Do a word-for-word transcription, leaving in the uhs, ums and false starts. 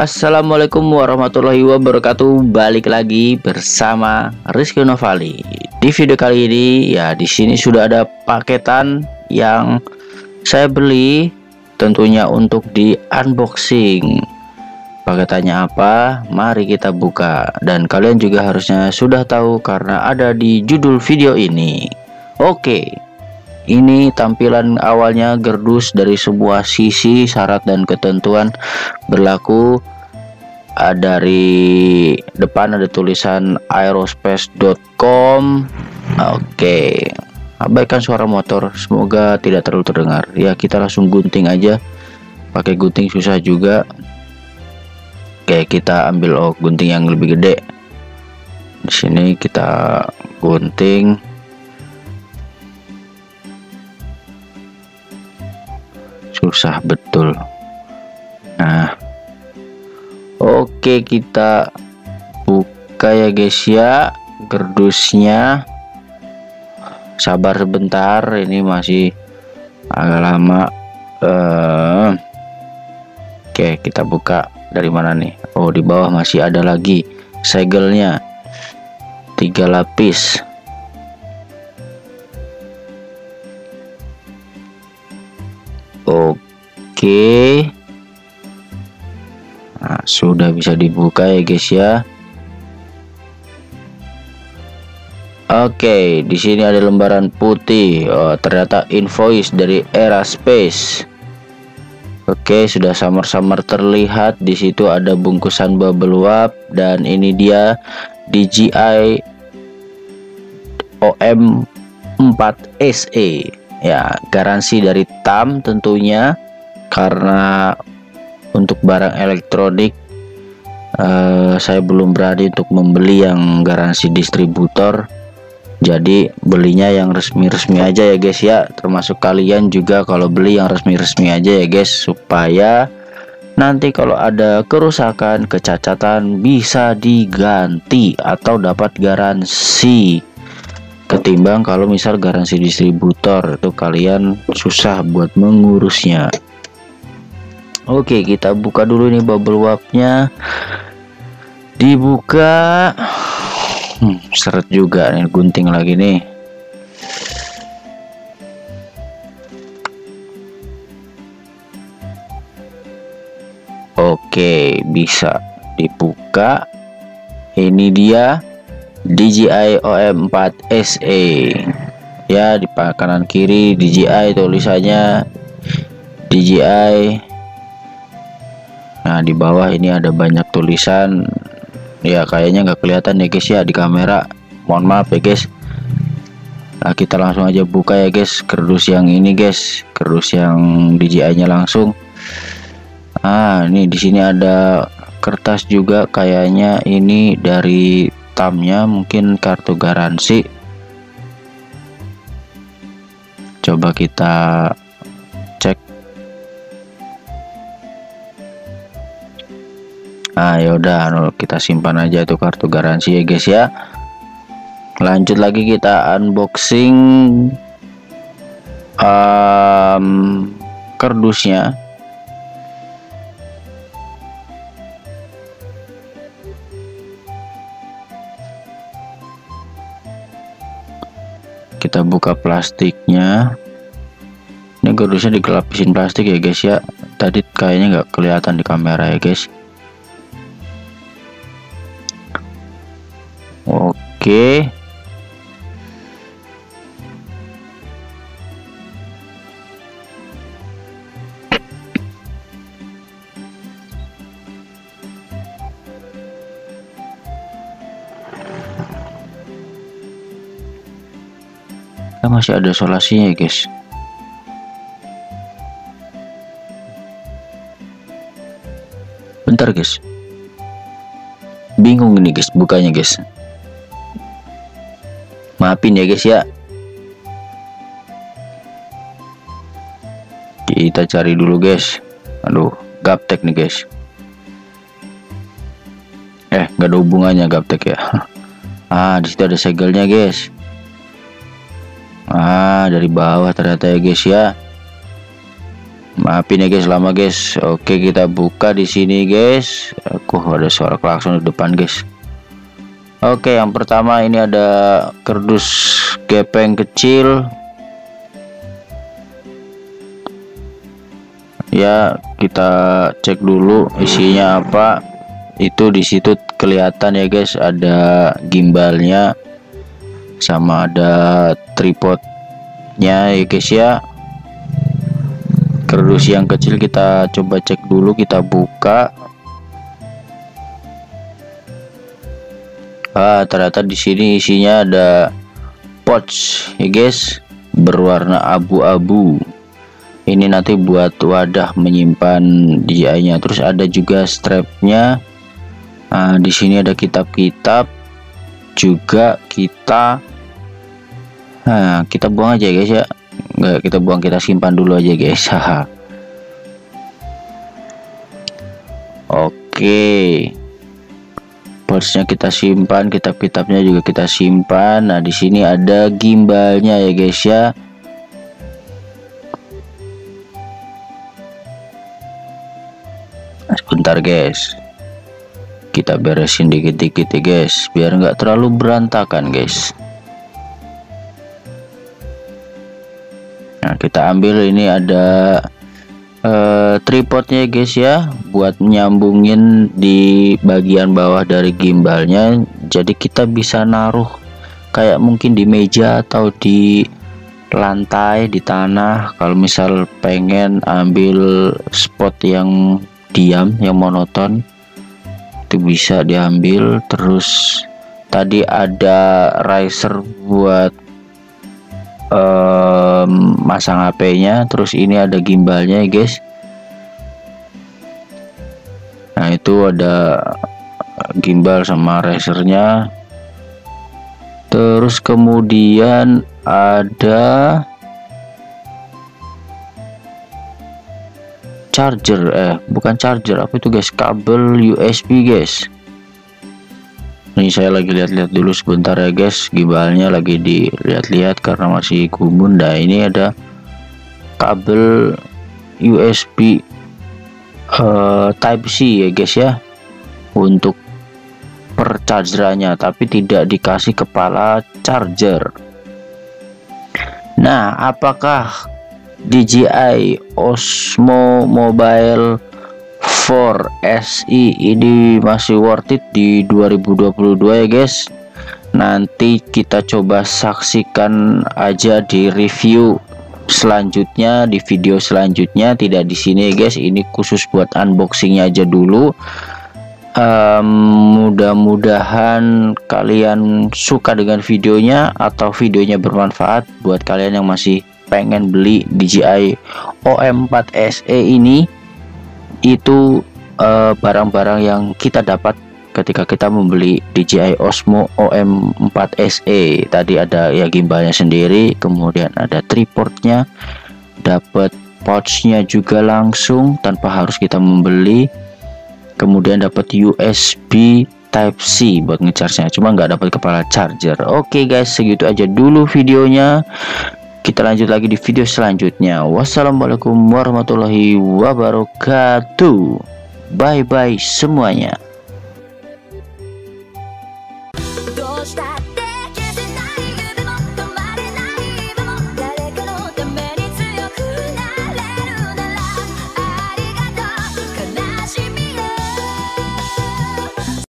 Assalamualaikum warahmatullahi wabarakatuh. Balik lagi bersama Rizky Novali. Di video kali ini ya, di sini sudah ada paketan yang saya beli, tentunya untuk di unboxing. Paketannya apa? Mari kita buka. Dan kalian juga harusnya sudah tahu karena ada di judul video ini. Oke, ini tampilan awalnya gerdus dari semua sisi, syarat dan ketentuan berlaku. Dari depan ada tulisan Aerospace dot com. Oke, abaikan suara motor, semoga tidak terlalu terdengar. Ya, kita langsung gunting aja. Pakai gunting susah juga. Oke, kita ambil oh, gunting yang lebih gede. Di sini kita gunting. Susah betul. Nah, oke, kita buka ya guys ya gerdusnya. Sabar sebentar, ini masih agak lama. Uh, oke, kita buka dari mana nih? Oh, di bawah masih ada lagi segelnya, tiga lapis. Oke, nah, sudah bisa dibuka ya guys ya. Oke, di sini ada lembaran putih. Oh, ternyata invoice dari Aerospace. Oke, sudah samar-samar terlihat. Di situ ada bungkusan bubble wrap, dan ini dia D J I Osmo empat S E. Ya, garansi dari T A M tentunya, karena untuk barang elektronik eh, saya belum berani untuk membeli yang garansi distributor, jadi belinya yang resmi-resmi aja ya guys ya. Termasuk kalian juga kalau beli yang resmi-resmi aja ya guys, supaya nanti kalau ada kerusakan, kecacatan bisa diganti atau dapat garansi, ketimbang kalau misal garansi distributor itu kalian susah buat mengurusnya. Oke, kita buka dulu ini bubble wrapnya. Dibuka, hmm, seret juga nih, gunting lagi nih. Oke, bisa dibuka. Ini dia D J I Osmo empat S E. Ya, di kanan kiri D J I tulisannya D J I. Nah, di bawah ini ada banyak tulisan. Ya, kayaknya nggak kelihatan ya guys ya di kamera. Mohon maaf ya guys. Nah, kita langsung aja buka ya guys kerdus yang ini guys, kerdus yang D J I-nya langsung. Ah, ini di sini ada kertas juga, kayaknya ini dari T A M-nya, mungkin kartu garansi. Coba kita cek. Nah, yaudah, kita simpan aja itu kartu garansi ya guys ya. Lanjut lagi kita unboxing um, kerdusnya. Kita buka plastiknya. Ini kerdusnya digelapisin plastik ya guys ya, tadi kayaknya nggak kelihatan di kamera ya guys. Oke, masih ada solasinya ya guys. Bentar guys, bingung ini guys bukanya guys, maafin ya guys ya. Kita cari dulu guys. Aduh, gaptek nih guys. Eh, nggak ada hubungannya gaptek ya. Ah, disitu ada segelnya guys. Ah, dari bawah ternyata ya guys ya. Maafin ya guys, lama guys. Oke, kita buka di sini guys. Aku ada suara klakson di depan guys. Oke, yang pertama ini ada kardus gepeng kecil. Ya, kita cek dulu isinya apa. Itu di situ kelihatan ya guys, ada gimbalnya sama ada tripodnya ya guys ya. Kardus yang kecil kita coba cek dulu, kita buka. Ah, ternyata di sini isinya ada pouch ya guys, berwarna abu-abu. Ini nanti buat wadah menyimpan D J I-nya. Terus ada juga strapnya. Nah, di sini ada kitab-kitab juga kita. Nah, kita buang aja guys ya. Nggak, kita buang, kita simpan dulu aja guys. Oke, pouchnya kita simpan, kitab-kitabnya juga kita simpan. Nah, di sini ada gimbalnya ya guys ya. Sebentar guys, kita beresin dikit-dikit ya guys, biar nggak terlalu berantakan guys. Nah, kita ambil ini ada uh, tripodnya guys ya, buat nyambungin di bagian bawah dari gimbalnya. Jadi kita bisa naruh kayak mungkin di meja atau di lantai, di tanah, kalau misal pengen ambil spot yang diam, yang monoton, itu bisa diambil. Terus tadi ada riser buat Um, masang H P-nya. Terus ini ada gimbalnya ya guys. Nah, itu ada gimbal sama risernya. Terus kemudian ada charger, eh bukan charger, apa itu guys, kabel U S B guys. Ini saya lagi lihat-lihat dulu sebentar ya guys, gimbalnya lagi dilihat-lihat karena masih gumun. Nah, ini ada kabel U S B uh, Type C ya guys ya, untuk per chargerannya, tapi tidak dikasih kepala charger. Nah, apakah D J I Osmo Mobile four S E ini masih worth it di dua ribu dua puluh dua ya guys? Nanti kita coba saksikan aja di review selanjutnya, di video selanjutnya, tidak di sini ya guys. Ini khusus buat unboxingnya aja dulu. Um, mudah-mudahan kalian suka dengan videonya atau videonya bermanfaat buat kalian yang masih pengen beli D J I O M four S E ini. Itu barang-barang uh, yang kita dapat ketika kita membeli D J I Osmo O M four S E. Tadi ada ya gimbalnya sendiri, kemudian ada tripodnya, dapat pouchnya juga langsung tanpa harus kita membeli, kemudian dapat U S B Type C buat ngecharge-nya, cuma nggak dapat kepala charger. Oke guys, segitu aja dulu videonya. Kita lanjut lagi di video selanjutnya. Wassalamualaikum warahmatullahi wabarakatuh. Bye bye semuanya.